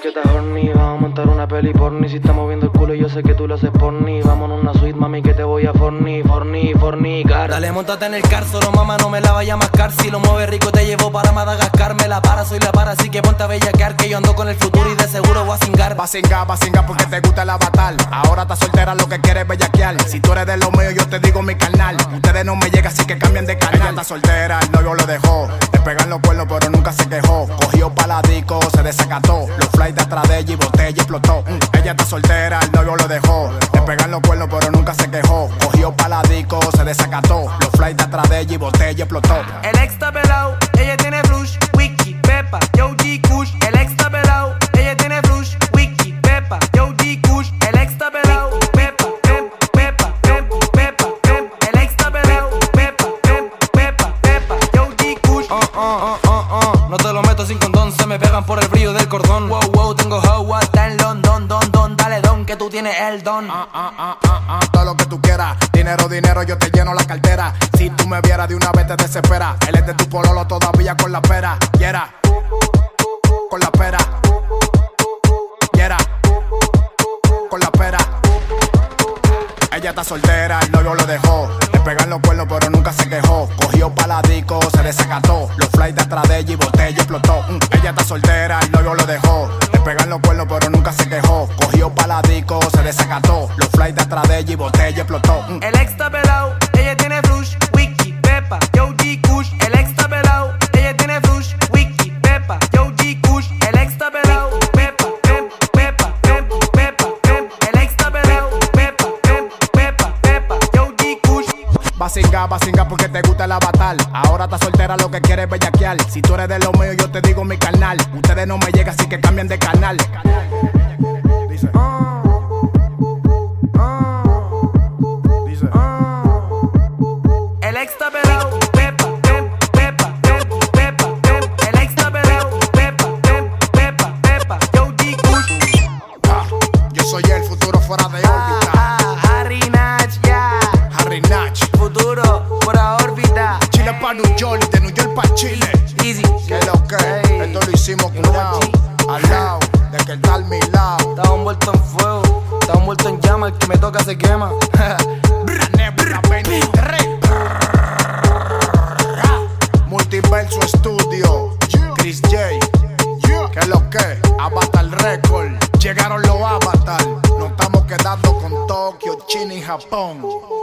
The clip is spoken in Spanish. que estás horny. Vamos a montar una peli porni. Si está moviendo el culo yo sé que tú lo haces porni. Vamos en una suite, mami, que te voy a fornicar. Dale, montate en el car, solo mamá, no me la vaya a mascar. Si lo mueves rico te llevo para Madagascar. Me la para, soy la para, así que ponte a bellaquear, que yo ando con el futuro y de seguro voy a cingar. Va a cingar porque te gusta el avatar. Ahora estás soltera, lo que quieres bellaquear. Si tú eres de lo mío, yo te digo mi carnal. Ustedes no me llegan, así que cambien de canal. Ella está soltera, el novio lo dejó. Te pegan los cuernos, pero nunca se quejó. Cogió pa' la disco, se desacató. Los flights de atrás de ella y botella explotó. Ella está soltera, el novio lo dejó. Te pegan los cuernos, pero nunca se quejó. Cogió pa' la disco, se desacató. Los flights de atrás de ella y botella explotó. El ex está pelado, ella tiene flush, wiki, pepa, yo G kush. El ex está pelado, ella tiene flush, wiki, pepa, yo G kush. El ex está pelado. No te lo meto sin condón, se me pegan por el brillo del cordón. Wow, wow, tengo how, hasta en London, don, dale don, que tú tienes el don. Todo lo que tú quieras, dinero, dinero, yo te lleno la cartera. Si tú me vieras de una vez te desesperas. Él es de tu pololo todavía con la pera, yera, con la pera, yera, con la pera. Ella está soltera, el novio lo dejó. Pegan los cuernos pero nunca se quejó. Cogió pa' la disco, se desacató. Los flights de atrás de ella y botella explotó. Ella está soltera, el novio lo dejó. Le pegan los cuernos pero nunca se quejó. Cogió pa' la disco, se desacató. Los flights de atrás de ella y botella explotó. El ex está pelado, ella tiene flush, wiki, pepa, yo G kush. El ex está pelado, ella tiene flush, wiki, pepa, yo G kush. El ex está pelado. Va a cingar porque te gusta el avatar. Ahora estás soltera, lo que quieres es bellaquear. Si tú eres de lo mío, yo te digo mi carnal. Ustedes no me llegan, así que cambien de canal. Dice. Dice. El ex está pelado, pepa, pepa, pepa, pepa. El ex está pelado, pepa, pepa, pepa. Yo digo, yo soy el futuro fuera de órbita. Harry Natch, yeah. Harry Natch. Futuro fuera órbita. Chile pa' New York, de New York pa' Chile. Easy. Que lo que, hey. Esto lo hicimos cuidado, al lado, de que está al mi lado. Estaba envuelto en fuego, estaba envuelto en llama, el que me toca se quema. Multiverso Studio, Chris J, que lo que, Avatar Record. Llegaron los Avatar, nos estamos quedando con Tokio, China y Japón.